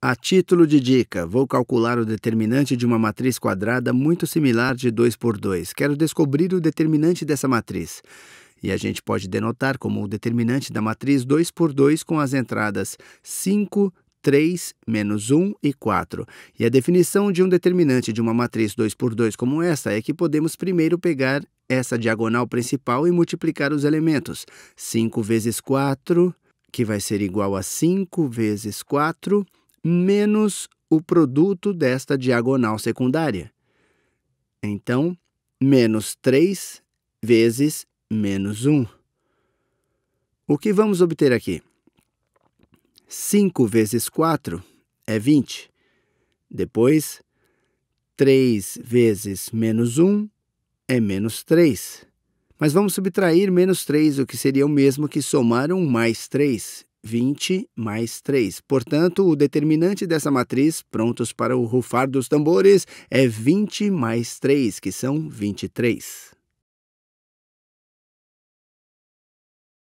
A título de dica, vou calcular o determinante de uma matriz quadrada muito similar de 2 por 2. Quero descobrir o determinante dessa matriz. E a gente pode denotar como o determinante da matriz 2 por 2 com as entradas 5, 3, menos 1 e 4. E a definição de um determinante de uma matriz 2 por 2 como essa é que podemos primeiro pegar essa diagonal principal e multiplicar os elementos. 5 vezes 4, que vai ser igual a 5 vezes 4... menos o produto desta diagonal secundária. Então, menos 3 vezes menos 1. O que vamos obter aqui? 5 vezes 4 é 20. Depois, 3 vezes menos 1 é menos 3. Mas vamos subtrair menos 3, o que seria o mesmo que somar 1 mais 3. 20 mais 3. Portanto, o determinante dessa matriz, prontos para o rufar dos tambores, é 20 mais 3, que são 23.